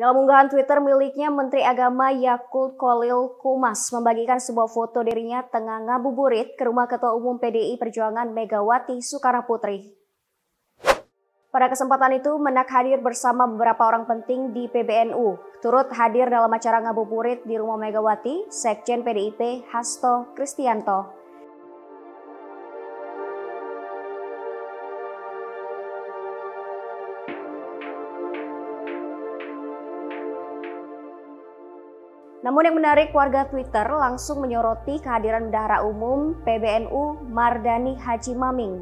Dalam unggahan Twitter miliknya, Menteri Agama Yaqut Cholil Qoumas membagikan sebuah foto dirinya tengah ngabuburit ke rumah Ketua Umum PDI Perjuangan Megawati Soekarnoputri. Pada kesempatan itu, Menak hadir bersama beberapa orang penting di PBNU. Turut hadir dalam acara ngabuburit di rumah Megawati, Sekjen PDIP Hasto Kristianto. Namun yang menarik, warga Twitter langsung menyoroti kehadiran Bendahara Umum PBNU Mardani Haji Maming.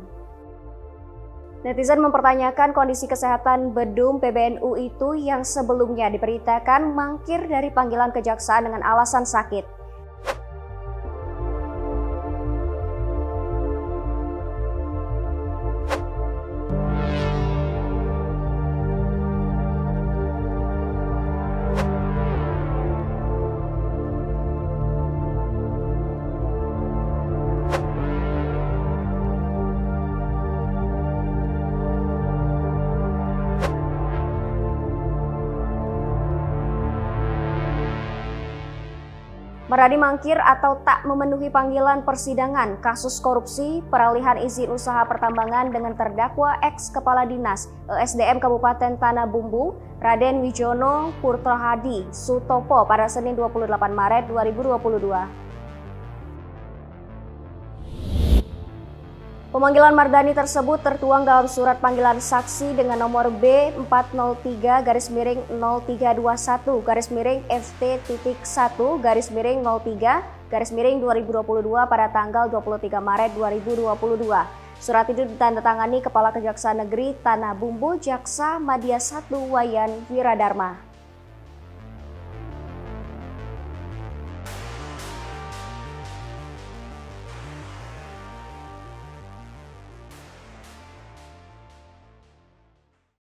Netizen mempertanyakan kondisi kesehatan Bedum PBNU itu yang sebelumnya diberitakan mangkir dari panggilan kejaksaan dengan alasan sakit. Mardani mangkir atau tak memenuhi panggilan persidangan kasus korupsi peralihan izin usaha pertambangan dengan terdakwa ex-kepala dinas ESDM Kabupaten Tanah Bumbu, Raden Dwidjono Putrohadi Sutopo pada Senin 28 Maret 2022. Pemanggilan Mardani tersebut tertuang dalam surat panggilan saksi dengan nomor B403-0321-FT.1-03-2022 pada tanggal 23 Maret 2022. Surat itu ditandatangani Kepala Kejaksaan Negeri Tanah Bumbu Jaksa Madya I Wayan Wiradarma.